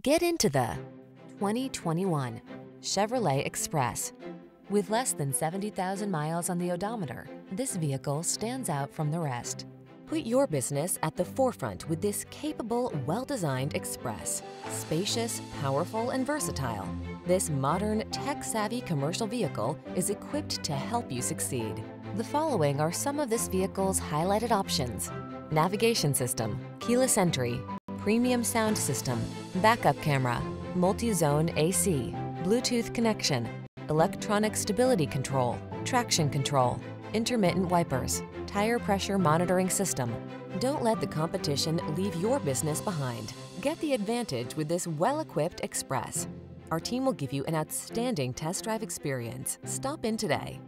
Get into the 2021 Chevrolet Express. With less than 70,000 miles on the odometer, this vehicle stands out from the rest. Put your business at the forefront with this capable, well-designed Express. Spacious, powerful, and versatile, this modern, tech-savvy commercial vehicle is equipped to help you succeed. The following are some of this vehicle's highlighted options: navigation system, keyless entry, premium sound system, backup camera, multi-zone AC, Bluetooth connection, electronic stability control, traction control, intermittent wipers, tire pressure monitoring system. Don't let the competition leave your business behind. Get the advantage with this well-equipped Express. Our team will give you an outstanding test drive experience. Stop in today.